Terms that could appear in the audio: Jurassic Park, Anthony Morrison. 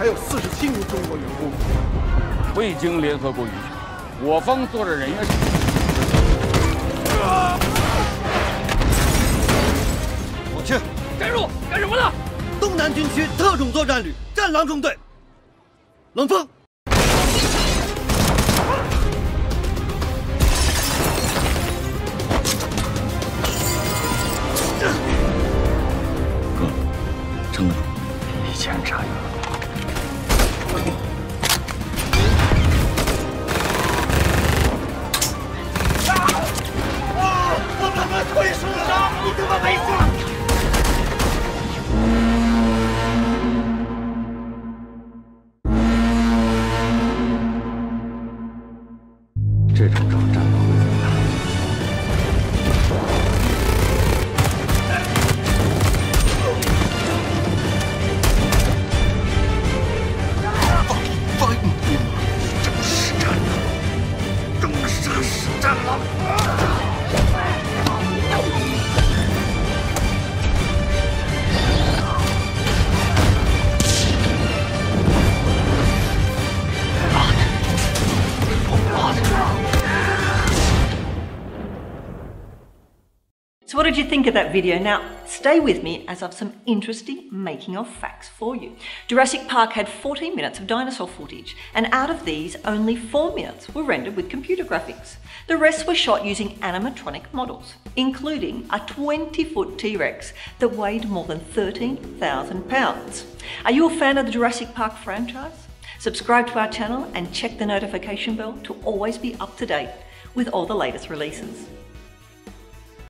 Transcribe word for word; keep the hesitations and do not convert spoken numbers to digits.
还有四十七名中国员工未经联合国允许，我方作战人员。我去，该入，干什么呢？东南军区特种作战旅战狼中队，冷锋。 一千差远了。我他妈腿受伤，你他妈没事了。这种仗战斗会怎么打？ So what did you think of that video? Now stay with me as I've some interesting making of facts for you. Jurassic Park had fourteen minutes of dinosaur footage, and out of these only four minutes were rendered with computer graphics. The rest were shot using animatronic models, including a twenty foot T-Rex that weighed more than thirteen thousand pounds. Are you a fan of the Jurassic Park franchise? Subscribe to our channel and check the notification bell to always be up to date with all the latest releases.